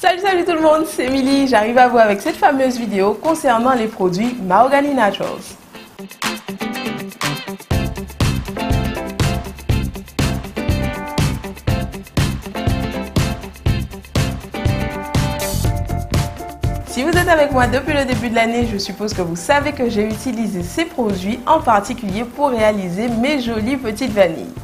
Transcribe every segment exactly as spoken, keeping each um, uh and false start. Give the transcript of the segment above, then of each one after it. Salut, salut tout le monde, c'est Milly. J'arrive à vous avec cette fameuse vidéo concernant les produits Mahogany Naturals. Si vous êtes avec moi depuis le début de l'année, je suppose que vous savez que j'ai utilisé ces produits en particulier pour réaliser mes jolies petites vanilles.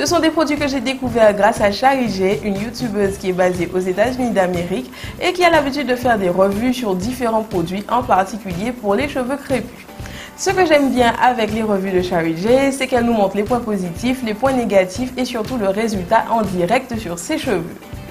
Ce sont des produits que j'ai découverts grâce à Charige, une youtubeuse qui est basée aux États-Unis d'Amérique et qui a l'habitude de faire des revues sur différents produits, en particulier pour les cheveux crépus. Ce que j'aime bien avec les revues de Charige, c'est qu'elle nous montre les points positifs, les points négatifs et surtout le résultat en direct sur ses cheveux.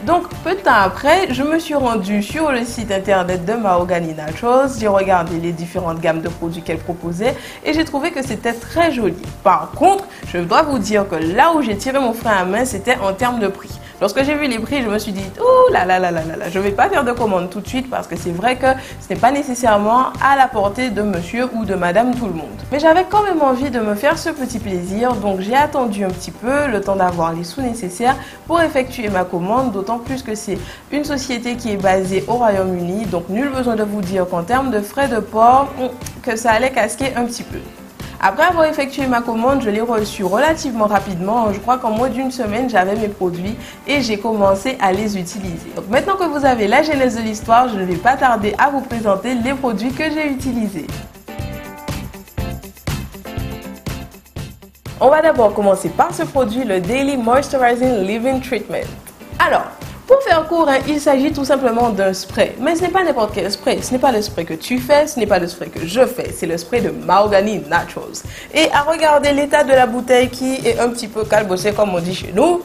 Donc peu de temps après, je me suis rendue sur le site internet de Mahogany Naturals, j'ai regardé les différentes gammes de produits qu'elle proposait et j'ai trouvé que c'était très joli. Par contre, je dois vous dire que là où j'ai tiré mon frein à main, c'était en termes de prix. Lorsque j'ai vu les prix, je me suis dit « Ouh là là là là là là, je ne vais pas faire de commande tout de suite parce que c'est vrai que ce n'est pas nécessairement à la portée de monsieur ou de madame tout le monde. » Mais j'avais quand même envie de me faire ce petit plaisir, donc j'ai attendu un petit peu, le temps d'avoir les sous nécessaires pour effectuer ma commande, d'autant plus que c'est une société qui est basée au Royaume-Uni, donc nul besoin de vous dire qu'en termes de frais de port, que ça allait casquer un petit peu. Après avoir effectué ma commande, je l'ai reçue relativement rapidement. Je crois qu'en moins d'une semaine, j'avais mes produits et j'ai commencé à les utiliser. Donc maintenant que vous avez la genèse de l'histoire, je ne vais pas tarder à vous présenter les produits que j'ai utilisés. On va d'abord commencer par ce produit, le Daily Moisturizing Leave-in Treatment. Alors, pour faire court, hein, il s'agit tout simplement d'un spray. Mais ce n'est pas n'importe quel spray. Ce n'est pas le spray que tu fais, ce n'est pas le spray que je fais. C'est le spray de Mahogany Naturals. Et à regarder l'état de la bouteille qui est un petit peu calbossée, comme on dit chez nous,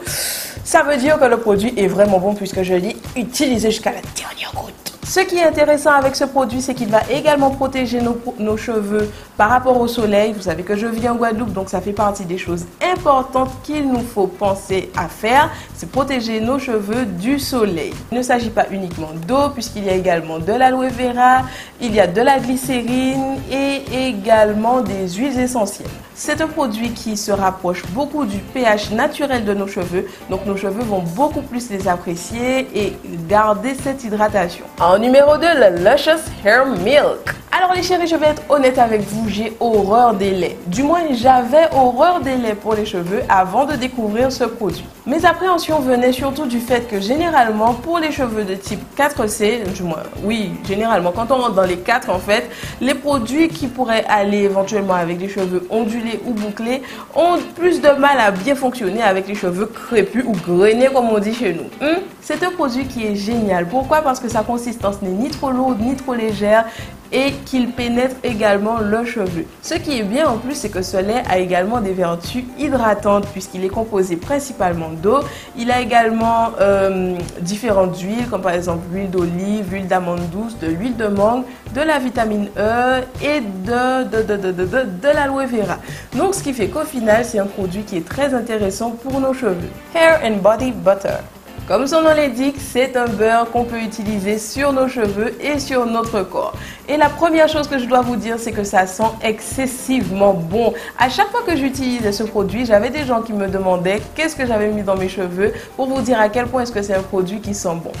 ça veut dire que le produit est vraiment bon puisque je l'ai utilisé jusqu'à la dernière goutte. Ce qui est intéressant avec ce produit, c'est qu'il va également protéger nos, nos cheveux par rapport au soleil. Vous savez que je vis en Guadeloupe, donc ça fait partie des choses importantes qu'il nous faut penser à faire, c'est protéger nos cheveux du soleil. Il ne s'agit pas uniquement d'eau, puisqu'il y a également de l'aloe vera, il y a de la glycérine et également des huiles essentielles. C'est un produit qui se rapproche beaucoup du pH naturel de nos cheveux, donc nos cheveux vont beaucoup plus les apprécier et garder cette hydratation. En numéro deux, le Luscious Hair Milk. Alors les chéris, je vais être honnête avec vous, j'ai horreur des laits. Du moins, j'avais horreur des laits pour les cheveux avant de découvrir ce produit. Mes appréhensions venaient surtout du fait que généralement, pour les cheveux de type quatre C, du moins, oui, généralement, quand on rentre dans les quatre, en fait, les produits qui pourraient aller éventuellement avec les cheveux ondulés ou bouclés ont plus de mal à bien fonctionner avec les cheveux crépus ou grainés, comme on dit chez nous. Hum? C'est un produit qui est génial. Pourquoi? Parce que sa consistance n'est ni trop lourde, ni trop légère, et qu'il pénètre également le cheveu. Ce qui est bien en plus, c'est que ce lait a également des vertus hydratantes puisqu'il est composé principalement d'eau. Il a également euh, différentes huiles comme par exemple l'huile d'olive, l'huile d'amande douce, de l'huile de mangue, de la vitamine E et de, de, de, de, de, de, de l'aloe vera. Donc ce qui fait qu'au final, c'est un produit qui est très intéressant pour nos cheveux. Hair and body butter. Comme son nom l'indique, c'est un beurre qu'on peut utiliser sur nos cheveux et sur notre corps. Et la première chose que je dois vous dire, c'est que ça sent excessivement bon. À chaque fois que j'utilisais ce produit, j'avais des gens qui me demandaient qu'est-ce que j'avais mis dans mes cheveux pour vous dire à quel point est-ce que c'est un produit qui sent bon.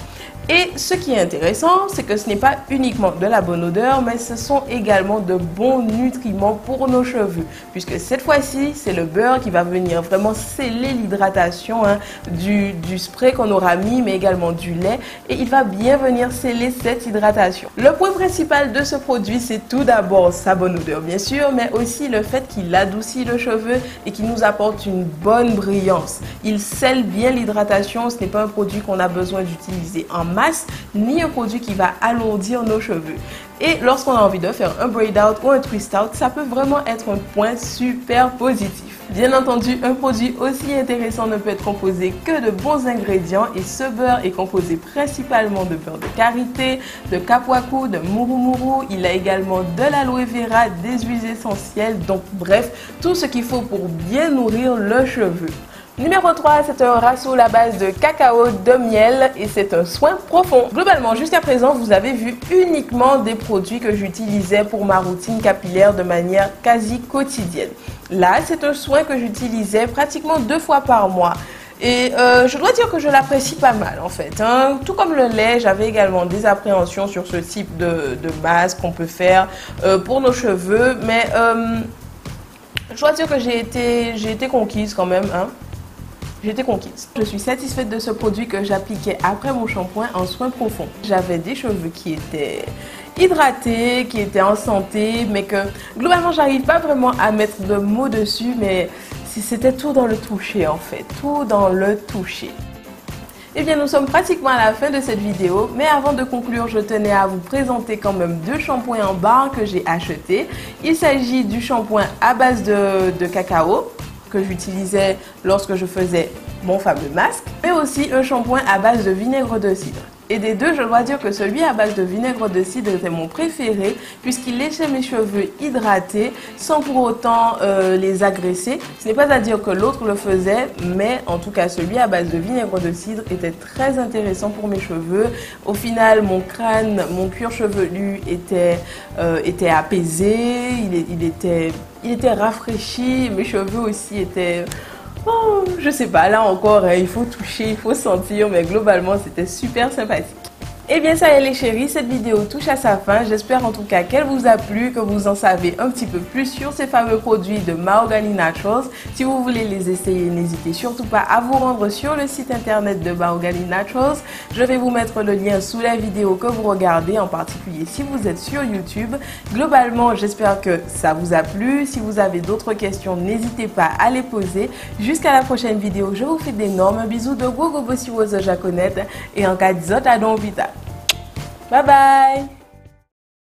Et ce qui est intéressant, c'est que ce n'est pas uniquement de la bonne odeur, mais ce sont également de bons nutriments pour nos cheveux. Puisque cette fois-ci, c'est le beurre qui va venir vraiment sceller l'hydratation hein, du, du spray qu'on aura mis, mais également du lait. Et il va bien venir sceller cette hydratation. Le point principal de ce produit, c'est tout d'abord sa bonne odeur, bien sûr, mais aussi le fait qu'il adoucit le cheveu et qu'il nous apporte une bonne brillance. Il scelle bien l'hydratation, ce n'est pas un produit qu'on a besoin d'utiliser en masse, ni un produit qui va alourdir nos cheveux. Et lorsqu'on a envie de faire un braid out ou un twist out, ça peut vraiment être un point super positif. Bien entendu, un produit aussi intéressant ne peut être composé que de bons ingrédients et ce beurre est composé principalement de beurre de karité, de capoakou, de mouroumuru. Il a également de l'aloe vera, des huiles essentielles, donc bref, tout ce qu'il faut pour bien nourrir le cheveu. Numéro trois, c'est un rhassoul à base de cacao, de miel et c'est un soin profond. Globalement, jusqu'à présent, vous avez vu uniquement des produits que j'utilisais pour ma routine capillaire de manière quasi quotidienne. Là, c'est un soin que j'utilisais pratiquement deux fois par mois. Et euh, je dois dire que je l'apprécie pas mal en fait, hein. Tout comme le lait, j'avais également des appréhensions sur ce type de, de masque qu'on peut faire euh, pour nos cheveux. Mais euh, je dois dire que j'ai été, j'ai été conquise quand même, hein. J'étais conquise. Je suis satisfaite de ce produit que j'appliquais après mon shampoing en soin profond. J'avais des cheveux qui étaient hydratés, qui étaient en santé, mais que globalement j'arrive pas vraiment à mettre de mots dessus, mais c'était tout dans le toucher en fait, tout dans le toucher. Et bien nous sommes pratiquement à la fin de cette vidéo, mais avant de conclure, je tenais à vous présenter quand même deux shampoings en barre que j'ai achetés. Il s'agit du shampoing à base de, de cacao, que j'utilisais lorsque je faisais mon fameux masque, mais aussi un shampoing à base de vinaigre de cidre. Et des deux, je dois dire que celui à base de vinaigre de cidre était mon préféré puisqu'il laissait mes cheveux hydratés sans pour autant euh, les agresser. Ce n'est pas à dire que l'autre le faisait, mais en tout cas celui à base de vinaigre de cidre était très intéressant pour mes cheveux. Au final, mon crâne, mon cuir chevelu était, euh, était apaisé, il, il, était, il était rafraîchi, mes cheveux aussi étaient... Oh, je sais pas, là encore, hein, il faut toucher, il faut sentir, mais globalement, c'était super sympathique. Et bien ça y est les chéris, cette vidéo touche à sa fin. J'espère en tout cas qu'elle vous a plu, que vous en savez un petit peu plus sur ces fameux produits de Mahogany Naturals. Si vous voulez les essayer, n'hésitez surtout pas à vous rendre sur le site internet de Mahogany Naturals. Je vais vous mettre le lien sous la vidéo que vous regardez, en particulier si vous êtes sur YouTube. Globalement, j'espère que ça vous a plu. Si vous avez d'autres questions, n'hésitez pas à les poser. Jusqu'à la prochaine vidéo, je vous fais d'énormes bisous de Gogo Bossiwozo Jaconette et en cas de zot à don vita. Bye bye!